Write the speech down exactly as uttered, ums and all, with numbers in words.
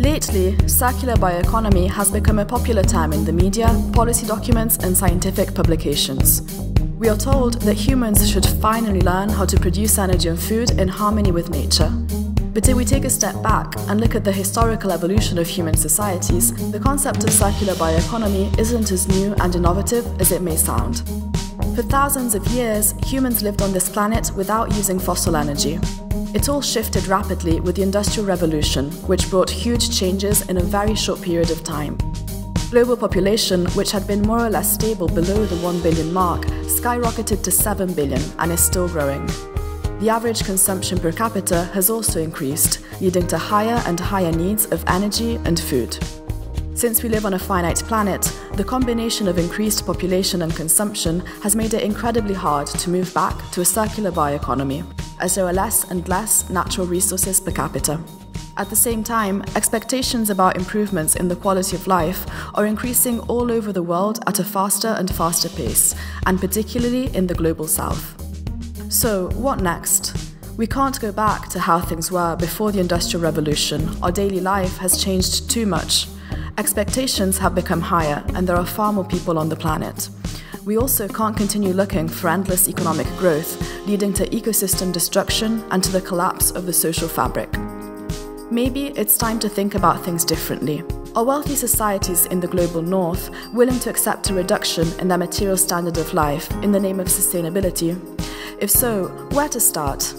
Lately, circular bioeconomy has become a popular term in the media, policy documents and scientific publications. We are told that humans should finally learn how to produce energy and food in harmony with nature. But if we take a step back and look at the historical evolution of human societies, the concept of circular bioeconomy isn't as new and innovative as it may sound. For thousands of years, humans lived on this planet without using fossil energy. It all shifted rapidly with the Industrial Revolution, which brought huge changes in a very short period of time. Global population, which had been more or less stable below the one billion mark, skyrocketed to seven billion and is still growing. The average consumption per capita has also increased, leading to higher and higher needs of energy and food. Since we live on a finite planet, the combination of increased population and consumption has made it incredibly hard to move back to a circular bioeconomy, as there are less and less natural resources per capita. At the same time, expectations about improvements in the quality of life are increasing all over the world at a faster and faster pace, and particularly in the global south. So, what next? We can't go back to how things were before the Industrial Revolution. Our daily life has changed too much. Expectations have become higher, and there are far more people on the planet. We also can't continue looking for endless economic growth, leading to ecosystem destruction and to the collapse of the social fabric. Maybe it's time to think about things differently. Are wealthy societies in the global north willing to accept a reduction in their material standard of life in the name of sustainability? If so, where to start?